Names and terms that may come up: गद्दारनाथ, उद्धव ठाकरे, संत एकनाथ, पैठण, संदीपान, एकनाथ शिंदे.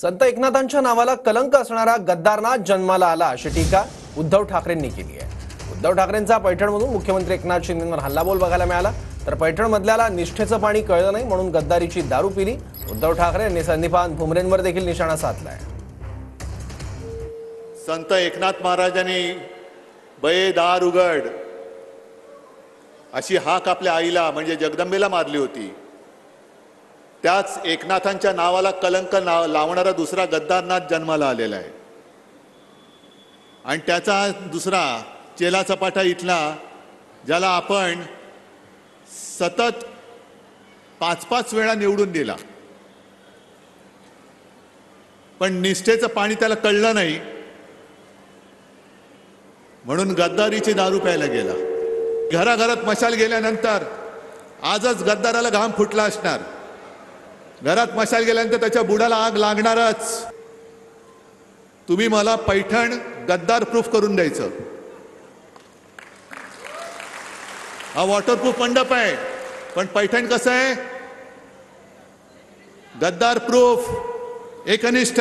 संत एकनाथांच्या नावाला कलंक असणारा गद्दारनाथ जन्माला आला अशी टीका उद्धव ठाकरेंनी केली आहे। उद्धव ठाकरेंचा पैठणमधून मुख्यमंत्री एकनाथ शिंदेंवर हल्लाबोल बघायला मिळाला, तर पैठण मधल्याला निष्ठेचं पाणी कळलं नाही म्हणून गद्दारीची दारू पिली। उद्धव ठाकरे यांनी संदीपान भूमरेंवर देखील निशाणा साधलाय। संत एकनाथ महाराजांनी बये दार उघड अशी हाक आपल्या आईला म्हणजे जगदंबेला मारली होती। त्याच एकनाथांच्या नावाला कलंक लावणारा दुसरा गद्दारनाथ जन्माला आलेला आहे आणि त्याचा दुसरा चेला चपाटा इथला, ज्याला आपण सतत 5-5 वेळा निवडून दिला, पण निष्ठेचं पाणी त्याला कळलं नाही म्हणून गद्दारीची दारू प्यायला गेला। घराघरात मशाल गेल्यानंतर आजच गद्दाराला घाम फुटला असणार, घरात मशाल गेल्यानंतर त्याच्या बुडाला आग लागणारच। तुम्ही मला पैठण गद्दार प्रूफ करून द्यायचं। हा वॉटरप्रूफ मंडप आहे, पण पैठण कसं आहे? गद्दार प्रूफ, एकनिष्ठ।